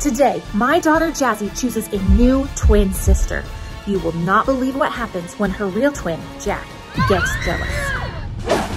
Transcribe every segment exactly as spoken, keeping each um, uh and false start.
Today, my daughter Jazzy chooses a new twin sister. You will not believe what happens when her real twin, Jack, gets jealous.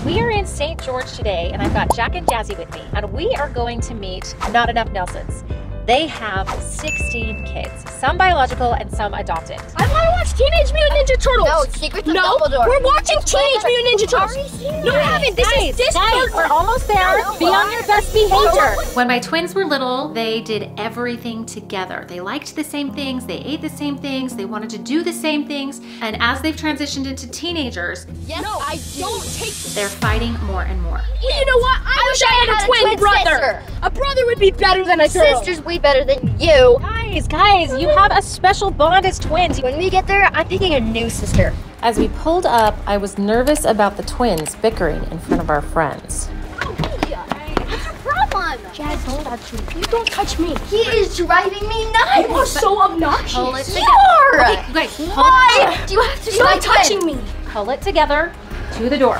We are in Saint George today, and I've got Jack and Jazzy with me, and we are going to meet Not Enough Nelsons. They have sixteen kids, some biological and some adopted. I want to watch Teenage Mutant Ninja Turtles. No, Secrets of no, Dumbledore. We're watching it's Teenage Mutant Ninja Turtles. No, we haven't. This nice, is this nice. We're almost there. No, no, Be on your best behavior. When my twins were little, they did everything together. They liked the same things. They ate the same things. They wanted to do the same things. And as they've transitioned into teenagers, yes, no, I don't take this. They're fighting more and more. You know what? I, I wish, wish I had, had a twin, twin brother. Sister. A brother would be better than a girl. Sisters way better than you. Guys, guys, you have a special bond as twins. When we get there, I'm thinking a new sister. As we pulled up, I was nervous about the twins bickering in front of our friends. Oh, hey, what's your problem? Jazz, don't touch me. You don't touch me. He is driving me nuts. You are so obnoxious. Pull it together. You are. Okay, wait, pull Why it do you have to Stop be touching twin? me? Pull it together to the door.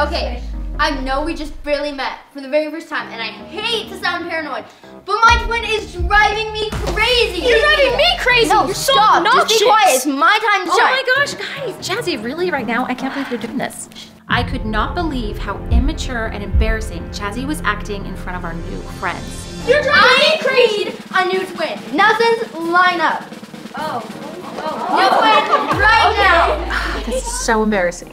Okay, I know we just barely met for the very first time, and I hate to sound paranoid, but my twin is driving me crazy. You're driving me crazy. No, you're stop. So obnoxious. Just be quiet. It's my time to shine. Oh my gosh, guys, Jazzy, really right now, I can't believe you're doing this. I could not believe how immature and embarrassing Jazzy was acting in front of our new friends. You're driving I me crazy. I need a new twin. Nelsons, line up. Oh, oh, oh. New twin right okay. now. That's so embarrassing.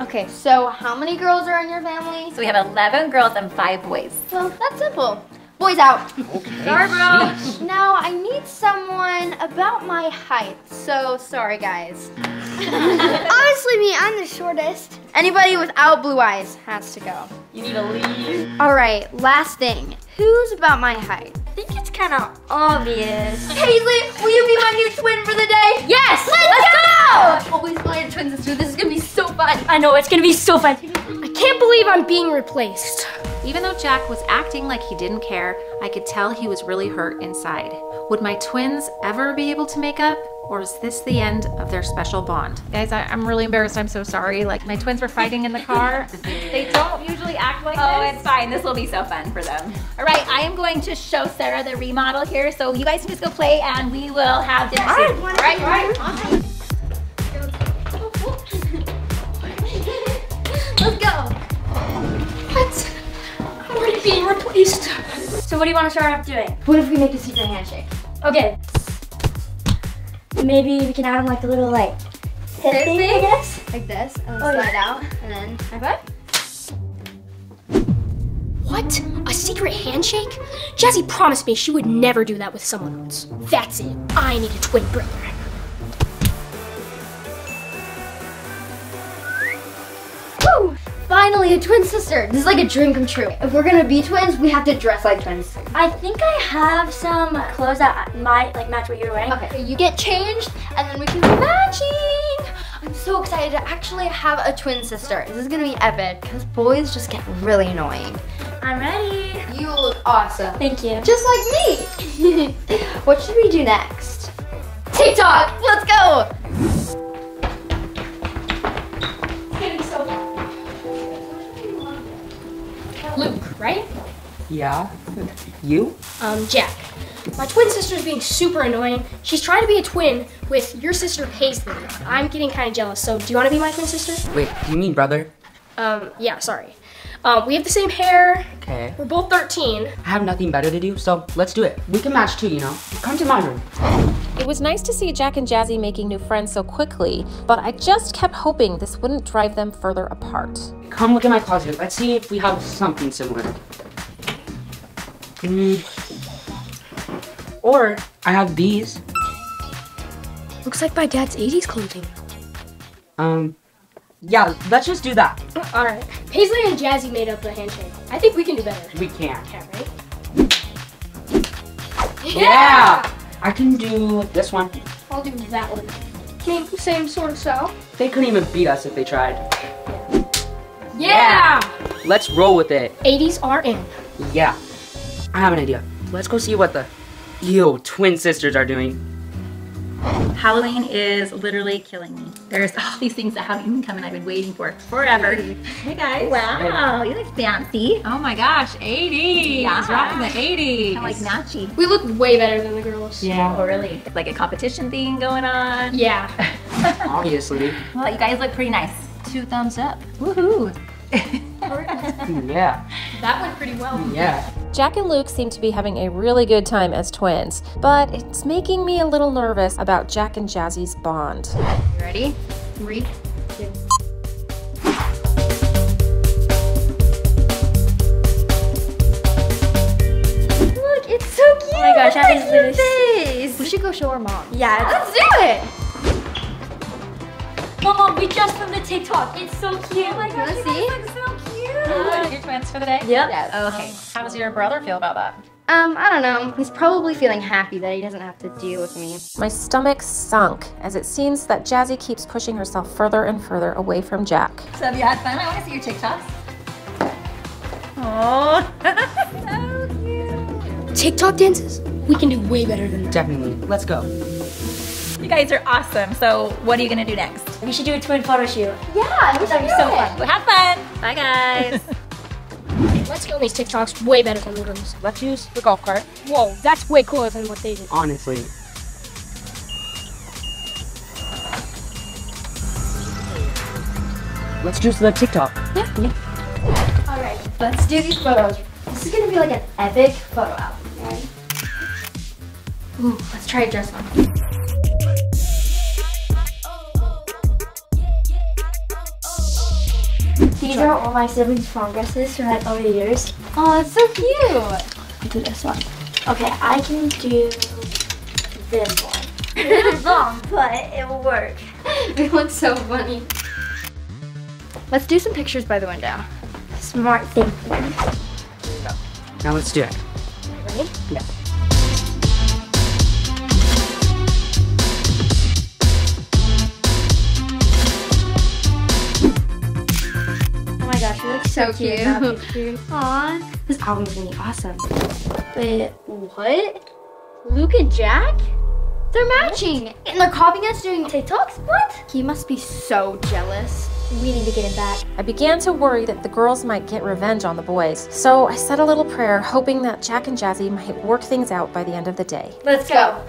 Okay, so how many girls are in your family? So we have eleven girls and five boys. Well, that's simple. Boys out. Okay. Sorry, bro. Now, I need someone about my height, so sorry, guys. Obviously me, I'm the shortest. Anybody without blue eyes has to go. You need a lead. All right, last thing. Who's about my height? I think it's kind of obvious. Paisley, will you be my new twin for the day? Yes! Let's, Let's go! I've always wanted twins this year. This is gonna be so fun. I know, it's gonna be so fun. I can't believe I'm being replaced. Even though Jack was acting like he didn't care, I could tell he was really hurt inside. Would my twins ever be able to make up? Or is this the end of their special bond? Guys, I, I'm really embarrassed. I'm so sorry. Like, my twins were fighting in the car. They don't usually act like oh, this. Oh, it's fine. This will be so fun for them. All right, I am going to show Sarah the remodel here. So you guys can just go play and we will have dinner All soon. Right, right, right. Awesome. Let's go. What? I'm already being replaced. So what do you want to start off doing? What if we make a secret handshake? Okay. Maybe we can add them like a little like hip thing, I guess. Like this, and then oh, slide yeah. out, and then high five. What? A secret handshake? Jazzy promised me she would never do that with someone else. That's it. I need a twin brother. Finally, a twin sister. This is like a dream come true. If we're gonna be twins, we have to dress like twins. I think I have some clothes that might like match what you're wearing. Okay, you get changed, and then we can be matching. I'm so excited to actually have a twin sister. This is gonna be epic, because boys just get really annoying. I'm ready. You look awesome. Thank you. Just like me. What should we do next? TikTok, let's go. Luke, right? Yeah. You? Um, Jack. My twin sister's being super annoying. She's trying to be a twin with your sister Paisley. I'm getting kind of jealous, so do you want to be my twin sister? Wait, do you mean brother? Um, yeah, sorry. Um, we have the same hair. Okay. We're both thirteen. I have nothing better to do, so let's do it. We can match too, you know? Come to my room. It was nice to see Jack and Jazzy making new friends so quickly, but I just kept hoping this wouldn't drive them further apart. Come look at my closet. Let's see if we have something similar. Mm. Or I have these. Looks like my dad's eighties clothing. Um, yeah, let's just do that. All right. Paisley and Jazzy made up a handshake. I think we can do better. We can. We can, right? Yeah! yeah! I can do this one. I'll do that one. Same, same sort of style. They couldn't even beat us if they tried. Yeah! yeah. Let's roll with it. eighties are in. Yeah. I have an idea. Let's go see what the Yo, twin sisters are doing. Halloween is literally killing me. There's all these things that haven't even come and I've been waiting for forever. Hey guys. Wow, you look fancy. Oh my gosh, eighties. Yeah. It's rocking the eighties. I like matchy. We look way better than the girls. Yeah. Oh really? Like a competition thing going on? Yeah. Obviously. Well, you guys look pretty nice. Two thumbs up. Woohoo. Yeah. That went pretty well. Yeah. Jack and Luke seem to be having a really good time as twins, but it's making me a little nervous about Jack and Jazzy's bond. You ready? Three, two. Look, it's so cute. Oh my gosh, I love your face. We should go show our mom. Yeah. Let's do it. Mom, we just filmed the TikTok. It's so cute. Oh my gosh, you guys look so cute. Uh, You're twins for the day? Yep. Yes. Okay. How does your brother feel about that? Um, I don't know. He's probably feeling happy that he doesn't have to deal with me. My stomach sunk as it seems that Jazzy keeps pushing herself further and further away from Jack. So have you had fun? I want to see your TikToks. Aww. So cute. TikTok dances? We can do way better than that. Definitely. Let's go. You guys are awesome. So what are you gonna do next? We should do a twin photo shoot. Yeah, we should do so it. Fun. Have fun. Bye guys. Let's film these TikToks way better than the girls. Let's use the golf cart. Whoa, that's way cooler than what they did. Honestly. Let's juice the TikTok. Yeah. yeah. All right, let's do these photos. This is gonna be like an epic photo album, right? Ooh, let's try a dress on. These are all my siblings' prom dresses from like over the years. Oh, it's so cute! I'll do this one. Okay, I can do this one. It's long, but it will work. It looks so funny. Let's do some pictures by the window. Smart thing. Here we go. Now let's do it. Ready? Yeah. So cute. Aw, this album's gonna be awesome. Wait, what? Luke and Jack? They're matching, what? And they're copying us doing TikToks. What? He must be so jealous. We need to get him back. I began to worry that the girls might get revenge on the boys, so I said a little prayer, hoping that Jack and Jazzy might work things out by the end of the day. Let's go.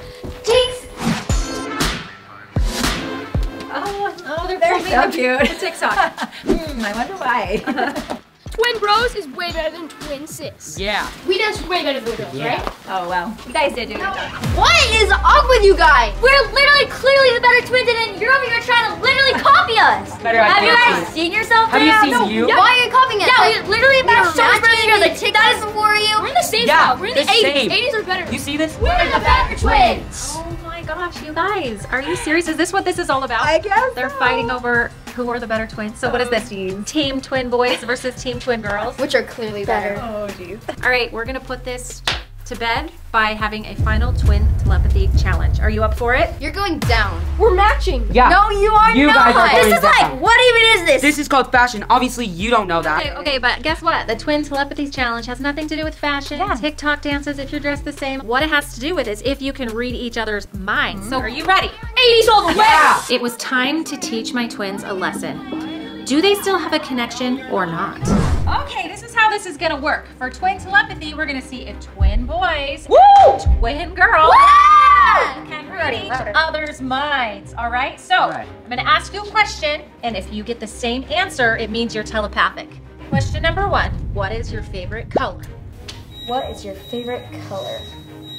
Jinx. Oh, oh, they're very so cute. The TikTok. Mm, I wonder why. Twin bros is way better than twin sis. Yeah. We danced way better than girls, yeah. Right? Oh, wow. You guys did do no. it. What is up with you guys? We're literally clearly the better twins and you're over here trying to literally copy us. Better Have you guys seen yourself Have now? you seen no, you? Why are you copying us? Yeah, we literally better so much better than the TikToks before you. We're in the same yeah, We're in the, the eighties. eighties are better. You see this? We're, We're the, the better twins. twins. Oh my gosh, you guys. Are you serious? Is this what this is all about? I guess They're so. fighting over who are the better twins. So um, what does this mean? Team twin boys versus team twin girls. Which are clearly better. Oh geez. All right, we're gonna put this to bed by having a final twin telepathy challenge. Are you up for it? You're going down. We're matching. Yeah. No, you are you not. Guys are this is down. Like, what even is this? This is called fashion. Obviously, you don't know that. Okay, okay, but guess what? The twin telepathy challenge has nothing to do with fashion. Yeah. TikTok dances if you're dressed the same. What it has to do with is if you can read each other's minds. Mm-hmm. So are you ready? eighties all the way. Yeah. It was time to teach my twins a lesson. Do they still have a connection or not? Okay, this is how this is gonna work. For twin telepathy, we're gonna see if twin boys, Woo! twin girls, Woo! can read each other's minds, all right? So, all right. I'm gonna ask you a question, and if you get the same answer, it means you're telepathic. Question number one, what is your favorite color? What is your favorite color?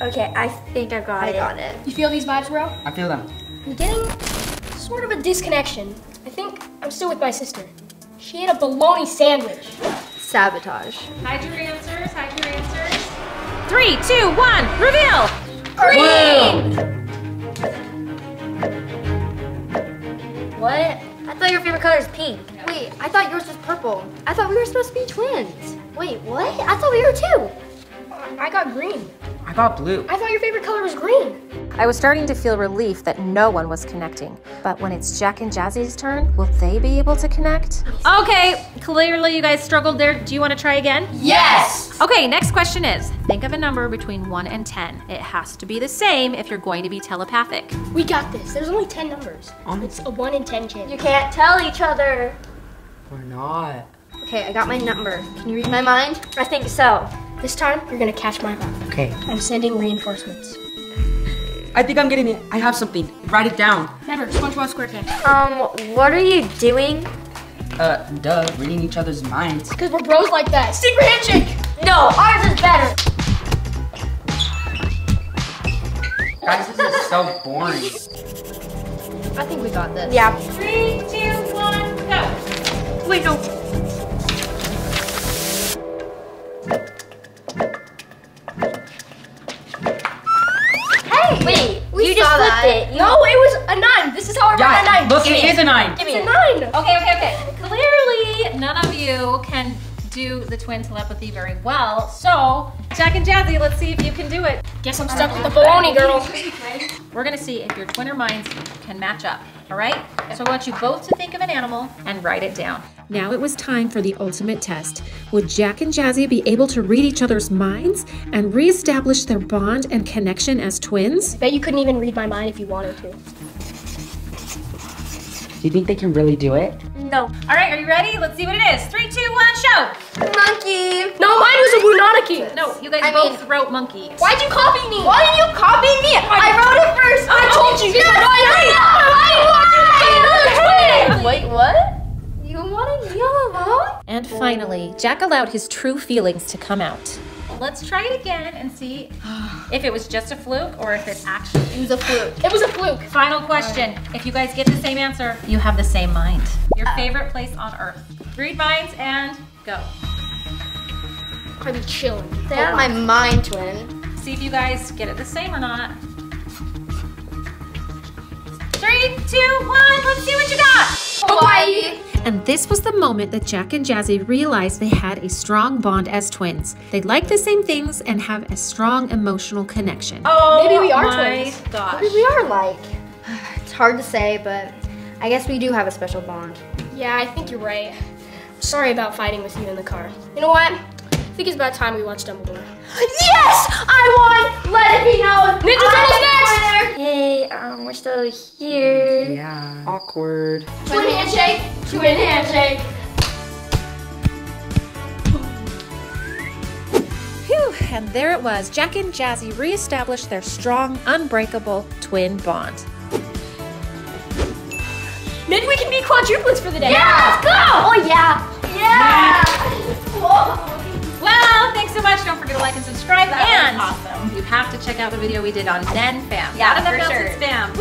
Okay, I think I got I it. I got it. You feel these vibes, bro? I feel them. I'm getting sort of a disconnection. I think I'm still with my sister. She ate a bologna sandwich. Sabotage. Hide your answers, hide your answers. Three, two, one, reveal! Green! What? I thought your favorite color is pink. Yep. Wait, I thought yours was purple. I thought we were supposed to be twins. Wait, what? I thought we were two. I got green. I got blue. I thought your favorite color was green. I was starting to feel relief that no one was connecting. But when it's Jack and Jazzy's turn, will they be able to connect? Okay, clearly you guys struggled there. Do you want to try again? Yes! Okay, next question is, think of a number between one and ten. It has to be the same if you're going to be telepathic. We got this. There's only ten numbers. Um, it's a one in ten chance. You can't tell each other. We're not. Okay, I got my number. Can you read my mind? I think so. This time, you're gonna catch my heart. Okay. I'm sending reinforcements. I think I'm getting it. I have something. Write it down. Never. SpongeBob SquarePants. Um, what are you doing? Uh, duh. Reading each other's minds. Because we're bros like that. Secret handshake! No, ours is better. Guys, this is so boring. I think we got this. Yeah. Three, two, one, go. Wait, no. It. No, it was a nine. This is how I yeah, got a nine. Look, it is a nine. Give me it's a nine. Okay, okay, okay. Clearly, none of you can do the twin telepathy very well. So, Jack and Jazzy, let's see if you can do it. Guess I'm stuck with the baloney, girl. We're gonna see if your twinner minds can match up. All right? So I want you both to think of an animal and write it down. Now it was time for the ultimate test. Would Jack and Jazzy be able to read each other's minds and reestablish their bond and connection as twins? I bet you couldn't even read my mind if you wanted to. Do you think they can really do it? No. All right, are you ready? Let's see what it is. Three, two, one, show! Monkey. No, mine was a Wunonaki. No, you guys I both mean, wrote monkey. Why'd you copy me? Why did you copy me? I, I wrote it first. I, I told you. Yes, I know. I Wait, what? You want to yell alone? And finally, Jack allowed his true feelings to come out. Let's try it again and see if it was just a fluke or if it actually... It was a fluke. It was a fluke. Final question. Right. If you guys get the same answer, you have the same mind. Your favorite place on earth. Read minds and go. I'd be chilling. They are my mind twin. See if you guys get it the same or not. Three, two, one, let's see what you got. Hawaii. And this was the moment that Jack and Jazzy realized they had a strong bond as twins. They like the same things and have a strong emotional connection. Oh, maybe we are my twins. Gosh. Maybe we are like. It's hard to say, but I guess we do have a special bond. Yeah, I think you're right. Sorry about fighting with you in the car. You know what? I think it's about time we watched Dumbledore. Yes! I won! Let it be known! Ninja Turtles next! Hey, um, we're still here. Yeah. Awkward. Twin handshake! Twin handshake! Phew, and there it was. Jack and Jazzy reestablished their strong, unbreakable twin bond. Maybe we can be quadruplets for the day. Yeah, let's go! Oh, yeah! Yeah! Whoa. Well, thanks so much. Don't forget to like and subscribe. That and awesome. You have to check out the video we did on Nen Fam. Yeah, Not Enough Nelsons Fam.